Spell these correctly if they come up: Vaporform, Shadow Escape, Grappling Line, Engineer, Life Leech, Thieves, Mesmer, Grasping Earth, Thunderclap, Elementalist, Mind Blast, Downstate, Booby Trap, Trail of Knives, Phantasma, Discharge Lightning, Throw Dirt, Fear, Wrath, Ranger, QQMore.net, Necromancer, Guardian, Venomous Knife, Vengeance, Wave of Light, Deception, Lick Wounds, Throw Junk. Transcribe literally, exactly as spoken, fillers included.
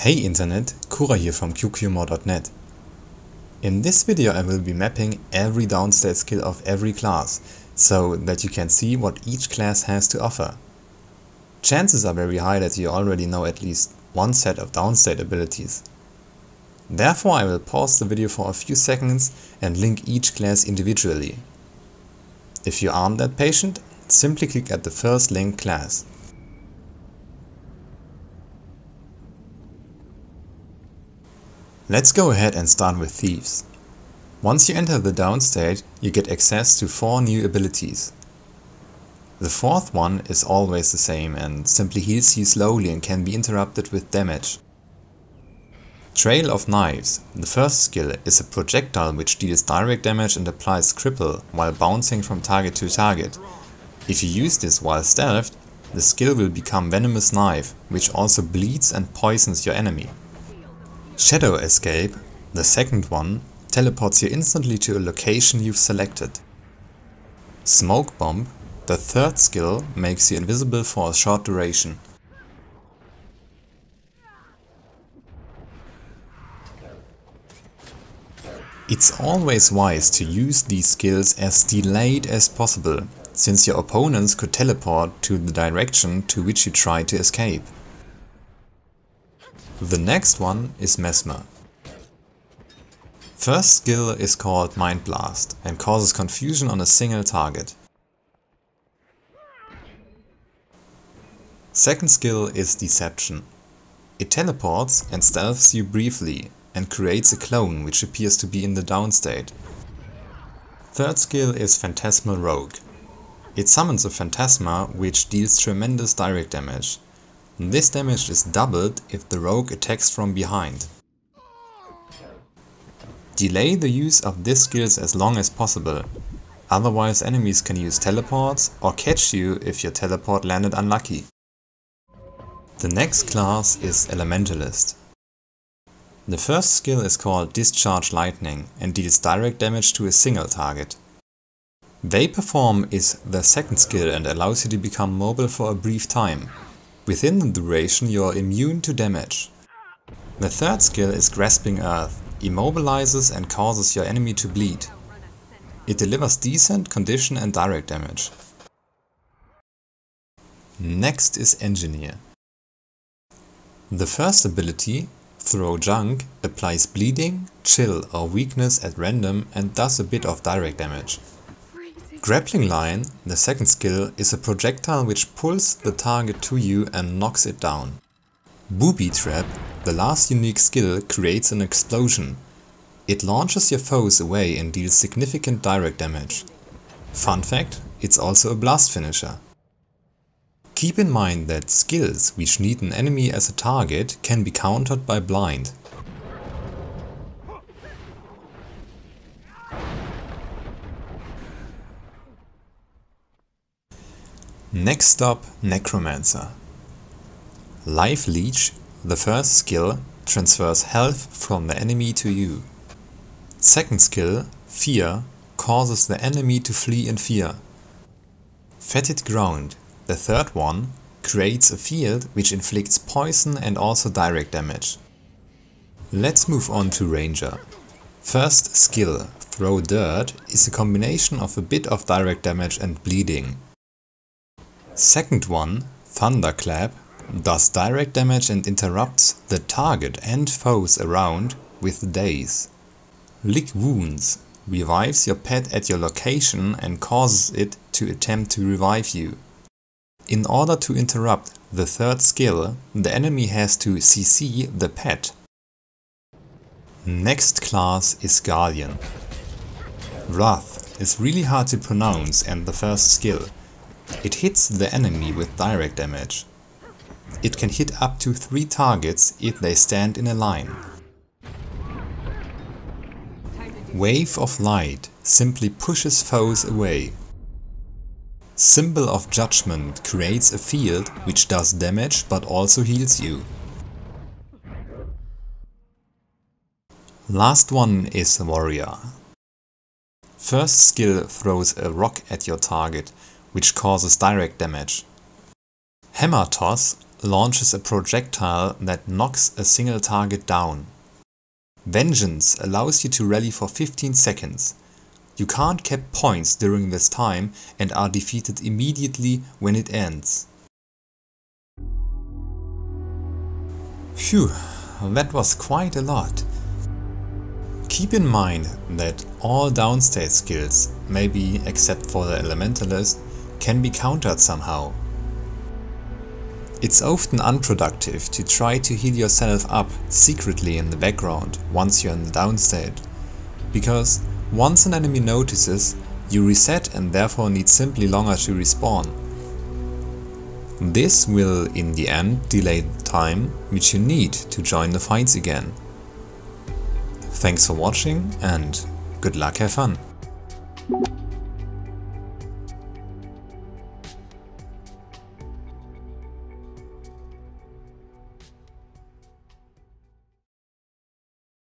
Hey Internet, Kura here from Q Q More dot net. In this video I will be mapping every downstat skill of every class, so that you can see what each class has to offer. Chances are very high that you already know at least one set of downstat abilities. Therefore I will pause the video for a few seconds and link each class individually. If you aren't that patient, simply click at the first linked class. Let's go ahead and start with Thieves. Once you enter the downstate, you get access to four new abilities. The fourth one is always the same and simply heals you slowly and can be interrupted with damage. Trail of Knives, the first skill, is a projectile which deals direct damage and applies cripple while bouncing from target to target. If you use this while stealthed, the skill will become Venomous Knife, which also bleeds and poisons your enemy. Shadow Escape, the second one, teleports you instantly to a location you've selected. Smoke Bomb, the third skill, makes you invisible for a short duration. It's always wise to use these skills as delayed as possible, since your opponents could teleport to the direction to which you try to escape. The next one is Mesmer. First skill is called Mind Blast and causes confusion on a single target. Second skill is Deception. It teleports and stealths you briefly and creates a clone which appears to be in the downstate. Third skill is Phantasmal Rogue. It summons a Phantasma which deals tremendous direct damage. This damage is doubled if the rogue attacks from behind. Delay the use of these skills as long as possible, otherwise enemies can use teleports or catch you if your teleport landed unlucky. The next class is Elementalist. The first skill is called Discharge Lightning and deals direct damage to a single target. Vaporform is the second skill and allows you to become mobile for a brief time. Within the duration you are immune to damage. The third skill is Grasping Earth, immobilizes and causes your enemy to bleed. It delivers decent condition and direct damage. Next is Engineer. The first ability, Throw Junk, applies bleeding, chill or weakness at random and does a bit of direct damage. Grappling Line, the second skill, is a projectile which pulls the target to you and knocks it down. Booby Trap, the last unique skill, creates an explosion. It launches your foes away and deals significant direct damage. Fun fact, it's also a blast finisher. Keep in mind that skills which need an enemy as a target can be countered by blind. Next up, Necromancer. Life Leech, the first skill, transfers health from the enemy to you. Second skill, Fear, causes the enemy to flee in fear. Fetid Ground, the third one, creates a field which inflicts poison and also direct damage. Let's move on to Ranger. First skill, Throw Dirt, is a combination of a bit of direct damage and bleeding. Second one, Thunderclap, does direct damage and interrupts the target and foes around with daze. Lick Wounds, revives your pet at your location and causes it to attempt to revive you. In order to interrupt the third skill, the enemy has to C C the pet. Next class is Guardian. Wrath is really hard to pronounce and the first skill. It hits the enemy with direct damage. It can hit up to three targets if they stand in a line. Wave of Light simply pushes foes away. Symbol of Judgment creates a field which does damage but also heals you. Last one is Warrior. First skill throws a rock at your target, which causes direct damage. Hammer Toss launches a projectile that knocks a single target down. Vengeance allows you to rally for fifteen seconds. You can't cap points during this time and are defeated immediately when it ends. Phew, that was quite a lot. Keep in mind that all downstage skills, maybe except for the Elementalist, can be countered somehow. It's often unproductive to try to heal yourself up secretly in the background once you're in the downstage, because once an enemy notices, you reset and therefore need simply longer to respawn. This will in the end delay the time which you need to join the fights again. Thanks for watching and good luck, have fun!